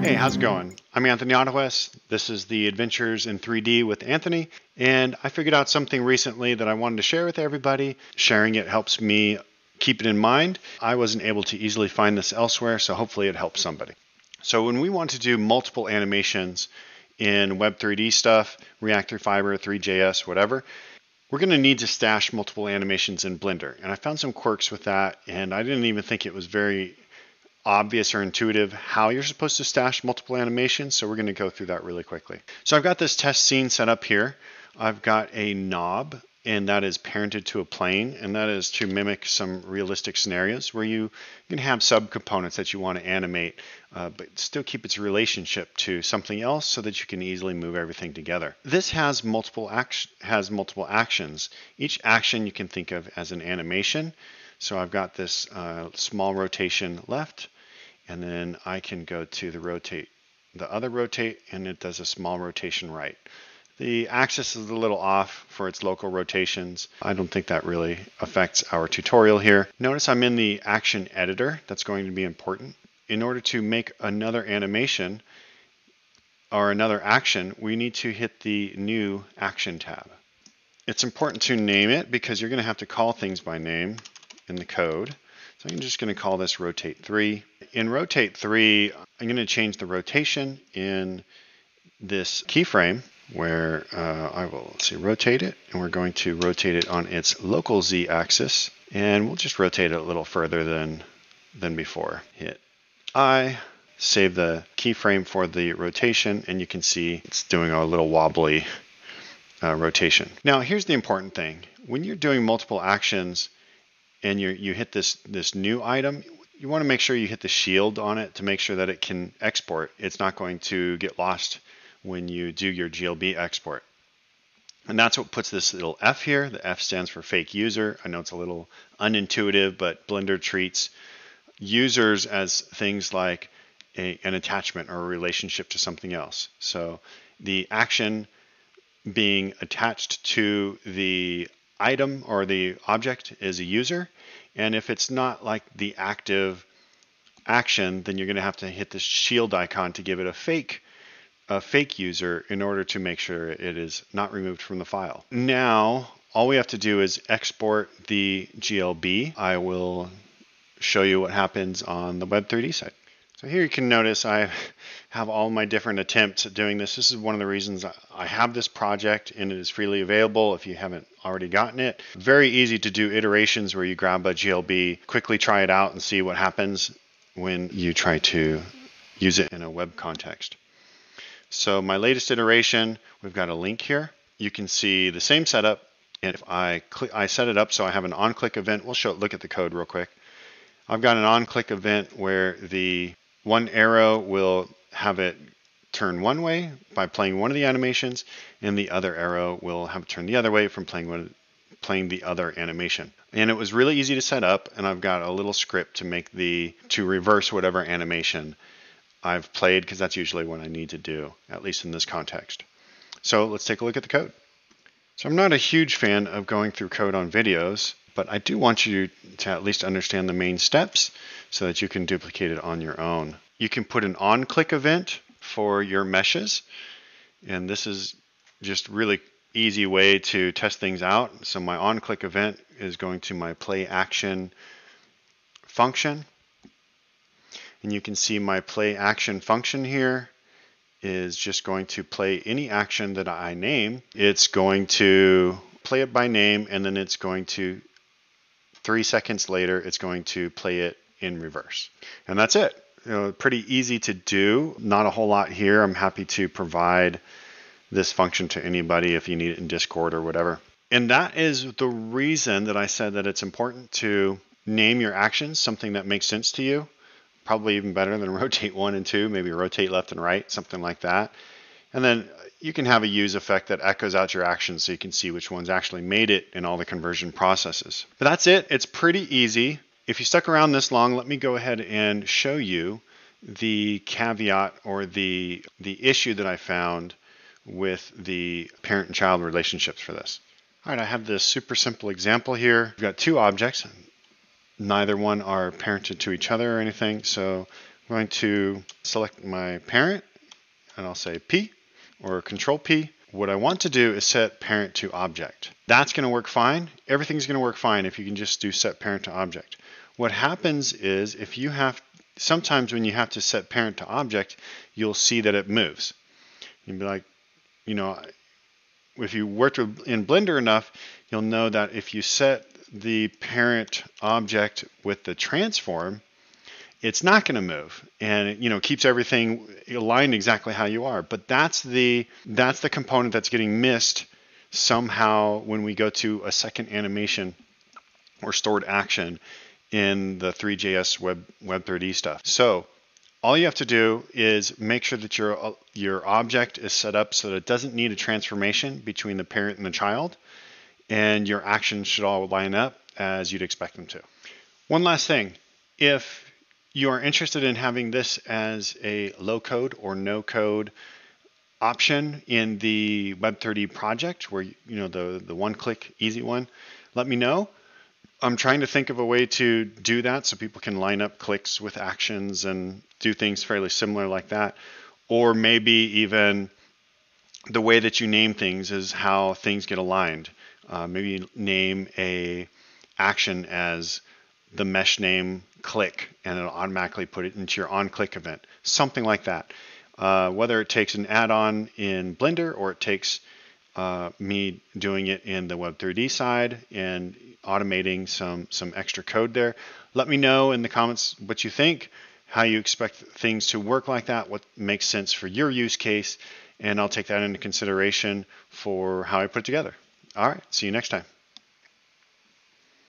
Hey, how's it going? I'm Anthony Otahuis. This is the Adventures in 3D with Anthony, and I figured out something recently that I wanted to share with everybody. Sharing it helps me keep it in mind. I wasn't able to easily find this elsewhere, so hopefully it helps somebody. So when we want to do multiple animations in Web3D stuff, React Three Fiber, three.js, whatever, we're going to need to stash multiple animations in Blender. And I found some quirks with that, and I didn't even think it was very obvious or intuitive how you're supposed to stash multiple animations, so we're going to go through that really quickly. So I've got this test scene set up here. I've got a knob, and that is parented to a plane, and that is to mimic some realistic scenarios where you can have subcomponents that you want to animate, but still keep its relationship to something else so that you can easily move everything together. This has multiple actions. Each action you can think of as an animation. So I've got this small rotation left, and then I can go to the rotate, the other rotate, and it does a small rotation right. The axis is a little off for its local rotations. I don't think that really affects our tutorial here. Notice I'm in the action editor. That's going to be important. In order to make another animation or another action, we need to hit the new action tab. It's important to name it because you're going to have to call things by name in the code. So I'm just going to call this rotate 3. In rotate 3, I'm going to change the rotation in this keyframe, where I will, let's see, rotate it, and we're going to rotate it on its local Z axis, and we'll just rotate it a little further than before. Hit I, save the keyframe for the rotation, and you can see it's doing a little wobbly rotation. Now here's the important thing. When you're doing multiple actions and you hit this new item, you want to make sure you hit the shield on it to make sure that it can export. It's not going to get lost when you do your GLB export. And that's what puts this little F here. The F stands for fake user. I know it's a little unintuitive, but Blender treats users as things like an attachment or a relationship to something else. So the action being attached to the item or the object is a user. And if it's not like the active action, then you're going to have to hit this shield icon to give it a fake user in order to make sure it is not removed from the file. Now, all we have to do is export the GLB. I will show you what happens on the Web3D side. So here you can notice I have all my different attempts at doing this. This is one of the reasons I have this project, and it is freely available if you haven't already gotten it. Very easy to do iterations where you grab a GLB, quickly try it out and see what happens when you try to use it in a web context. So my latest iteration, we've got a link here. You can see the same setup, and if I set it up so I have an on-click event. We'll look at the code real quick. I've got an on-click event where the one arrow will have it turn one way by playing one of the animations, and the other arrow will have it turn the other way from playing the other animation. And it was really easy to set up, and I've got a little script to make to reverse whatever animation I've played, because that's usually what I need to do, at least in this context. So let's take a look at the code. So I'm not a huge fan of going through code on videos, but I do want you to at least understand the main steps so that you can duplicate it on your own. You can put an on-click event for your meshes, and this is just really easy way to test things out. So my on-click event is going to my play action function. And you can see my play action function here is just going to play any action that I name. It's going to play it by name, and then it's going to, 3 seconds later, it's going to play it in reverse. And that's it. You know, pretty easy to do. Not a whole lot here. I'm happy to provide this function to anybody if you need it in Discord or whatever. And that is the reason that I said that it's important to name your actions, something that makes sense to you. Probably even better than rotate 1 and 2, maybe rotate left and right, something like that. And then you can have a use effect that echoes out your actions so you can see which ones actually made it in all the conversion processes. But that's it. It's pretty easy. If you stuck around this long, let me go ahead and show you the caveat or the issue that I found with the parent and child relationships for this. All right, I have this super simple example here. We've got two objects. neither one are parented to each other or anything. So I'm going to select my parent and I'll say P or Control P. What I want to do is set parent to object. That's going to work fine. Everything's going to work fine if you can just do set parent to object. What happens is if you have, sometimes when you have to set parent to object, you'll see that it moves. You'll be like, you know, if you worked in Blender enough, you'll know that if you set the parent object with the transform, it's not going to move, and it, you know, keeps everything aligned exactly how you are. But that's the component that's getting missed somehow when we go to a second animation or stored action in the 3.js Web3D stuff. So all you have to do is make sure that your object is set up so that it doesn't need a transformation between the parent and the child, and your actions should all line up as you'd expect them to. One last thing, if you are interested in having this as a low-code or no-code option in the Web3D project, where, you know, the one-click easy one, let me know. I'm trying to think of a way to do that so people can line up clicks with actions and do things fairly similar like that. Or maybe even the way that you name things is how things get aligned. Maybe name a action as the mesh name click, and it'll automatically put it into your on-click event, something like that. Whether it takes an add-on in Blender or it takes me doing it in the Web3D side and automating some extra code there, let me know in the comments what you think, how you expect things to work like that, what makes sense for your use case, and I'll take that into consideration for how I put it together. All right, see you next time.